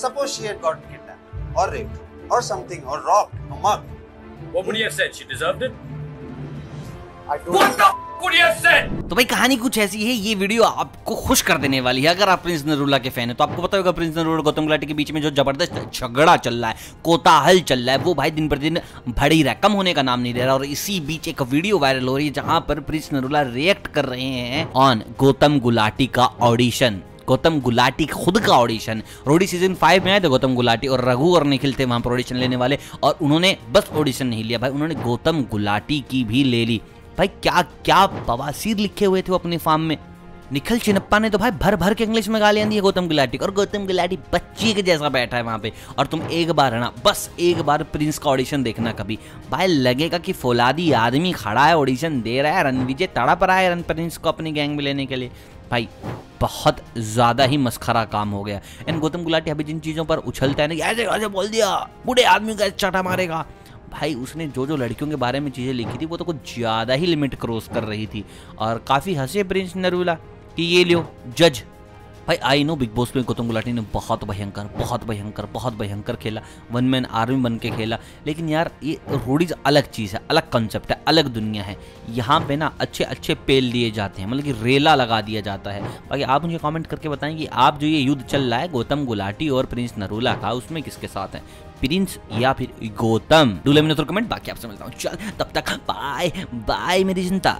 Suppose she had gotten kidnapped or raped or something or robbed or mugged. What would he have said? She deserved it? I don't. What the would he have said? तो भाई कहानी कुछ ऐसी है, ये video आपको खुश कर देने वाली है। अगर आप प्रिंस नरूला के फैन है तो आपको पता होगा प्रिंस नरूला और गौतम गुलाटी के बीच में जो जबरदस्त झगड़ा चल रहा है, कोताहल चल रहा है, वो भाई दिन प्रतिदिन बढ़ ही रहा है, कम होने का नाम नहीं ले रहा। और इसी बीच एक वीडियो वायरल हो रही है जहां पर प्रिंस नरूला रिएक्ट कर रहे हैं ऑन गौतम गुलाटी का ऑडिशन, गौतम गुलाटी खुद का ऑडिशन। रोडी सीजन 5 में आए थे गौतम गुलाटी और रघु और निखिल थे वहां पर ऑडिशन लेने वाले, और उन्होंने बस ऑडिशन नहीं लिया भाई, उन्होंने गौतम गुलाटी की भी ले ली। भाई क्या क्या बवासीर लिखे हुए थे वो अपने फार्म में। निखिल चिनप्पा ने तो भाई भर भर के इंग्लिश में गालियां दी है गौतम गुलाटी को, और गौतम गुलाटी बच्ची के जैसा बैठा है वहां पे। और तुम एक बार है ना, बस एक बार प्रिंस का ऑडिशन देखना कभी, भाई लगेगा कि फौलादी आदमी खड़ा है, ऑडिशन दे रहा है, रणविजय तड़प रहा है प्रिंस को अपनी गैंग में लेने के लिए। भाई बहुत ज्यादा ही मस्खरा काम हो गया। एंड गौतम गुलाटी अभी जिन चीजों पर उछलता है ना, ऐसे बोल दिया, बूढ़े आदमी का चाटा मारेगा, भाई उसने जो जो लड़कियों के बारे में चीज़ें लिखी थी वो तो कुछ ज़्यादा ही लिमिट क्रॉस कर रही थी। और काफ़ी हंसे प्रिंस नरूला कि ये लियो जज। भाई आई नो बिग बॉस में गौतम गुलाटी ने बहुत भयंकर खेला, वन मैन आर्मी बन के खेला, लेकिन यार ये रोडीज अलग चीज़ है, अलग कंसेप्ट है, अलग दुनिया है। यहाँ पे ना अच्छे अच्छे पेल दिए जाते हैं, मतलब कि रेला लगा दिया जाता है। बाकी आप मुझे कमेंट करके बताएं कि आप जो ये युद्ध चल रहा है गौतम गुलाटी और प्रिंस नरूला का, उसमें किसके साथ हैं, प्रिंस या फिर Gautam? Do let me know your comment. बाकी आपसे मिलता हूँ, चल तब तक बाय बाय मेरी जनता।